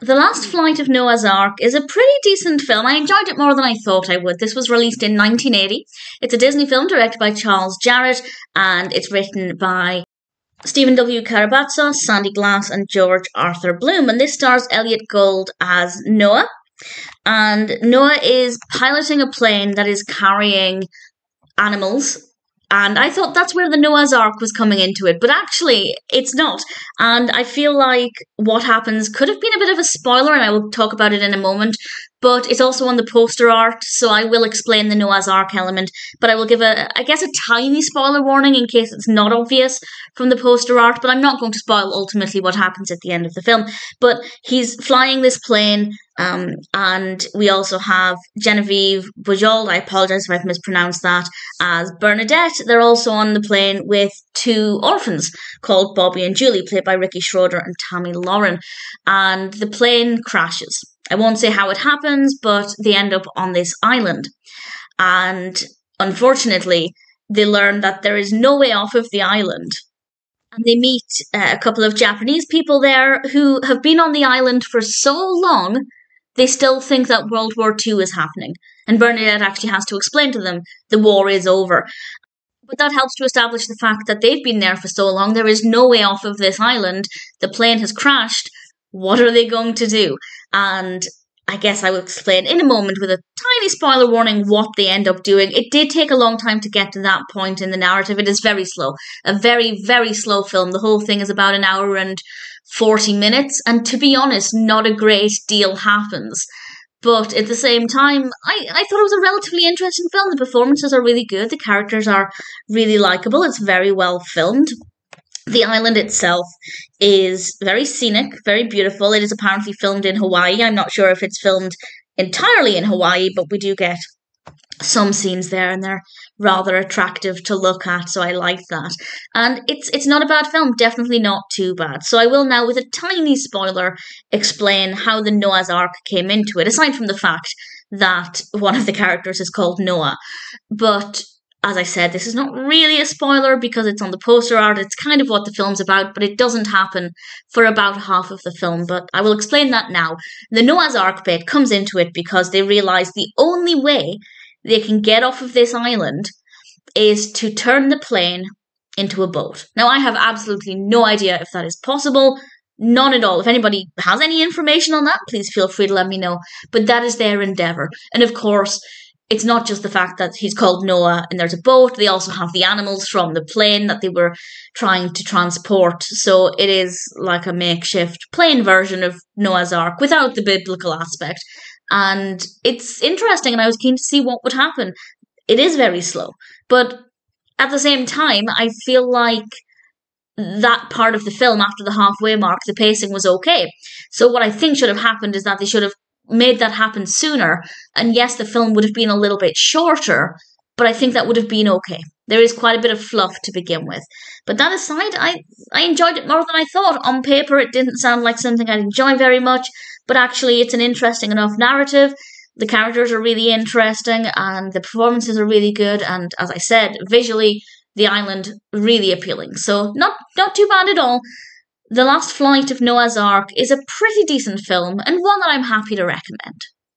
The Last Flight of Noah's Ark is a pretty decent film. I enjoyed it more than I thought I would. This was released in 1980. It's a Disney film directed by Charles Jarrott, and it's written by Stephen W. Carabatsos, Sandy Glass, and George Arthur Bloom. And this stars Elliott Gould as Noah. And Noah is piloting a plane that is carrying animals. And I thought that's where the Noah's Ark was coming into it, but actually it's not. And I feel like what happens could have been a bit of a spoiler, and I will talk about it in a moment, but it's also on the poster art, so I will explain the Noah's Ark element, but I will give a tiny spoiler warning in case it's not obvious from the poster art, but I'm not going to spoil ultimately what happens at the end of the film. But he's flying this plane, and we also have Geneviève Bujold, I apologise if I've mispronounced that, as Bernadette. They're also on the plane with two orphans called Bobby and Julie, played by Ricky Schroder and Tammy Lauren, and the plane crashes. I won't say how it happens, but they end up on this island. And unfortunately, they learn that there is no way off of the island. And they meet a couple of Japanese people there who have been on the island for so long, they still think that World War II is happening. And Bernadette actually has to explain to them the war is over. But that helps to establish the fact that they've been there for so long. There is no way off of this island. The plane has crashed. What are they going to do? And I guess I will explain in a moment with a tiny spoiler warning what they end up doing. It did take a long time to get to that point in the narrative. It is very slow. A very, very slow film. The whole thing is about an hour and 40 minutes. And to be honest, not a great deal happens. But at the same time, I thought it was a relatively interesting film. The performances are really good. The characters are really likeable. It's very well filmed. The island itself is very scenic, very beautiful. It is apparently filmed in Hawaii. I'm not sure if it's filmed entirely in Hawaii, but we do get some scenes there, and they're rather attractive to look at, so I like that. And it's not a bad film, definitely not too bad. So I will now, with a tiny spoiler, explain how the Noah's Ark came into it, aside from the fact that one of the characters is called Noah. But as I said, this is not really a spoiler because it's on the poster art. It's kind of what the film's about, but it doesn't happen for about half of the film. But I will explain that now. The Noah's Ark bit comes into it because they realise the only way they can get off of this island is to turn the plane into a boat. Now, I have absolutely no idea if that is possible. None at all. If anybody has any information on that, please feel free to let me know. But that is their endeavour. And of course, it's not just the fact that he's called Noah and there's a boat. They also have the animals from the plane that they were trying to transport. So it is like a makeshift plane version of Noah's Ark without the biblical aspect. And it's interesting, and I was keen to see what would happen. It is very slow. But at the same time, I feel like that part of the film, after the halfway mark, the pacing was okay. So what I think should have happened is that they should have made that happen sooner, and yes, the film would have been a little bit shorter, but I think that would have been okay. There is quite a bit of fluff to begin with. But that aside, I enjoyed it more than I thought. On paper, it didn't sound like something I'd enjoy very much, but actually it's an interesting enough narrative. The characters are really interesting, and the performances are really good, and as I said, visually, the island really appealing. So not too bad at all. The Last Flight of Noah's Ark is a pretty decent film, and one that I'm happy to recommend.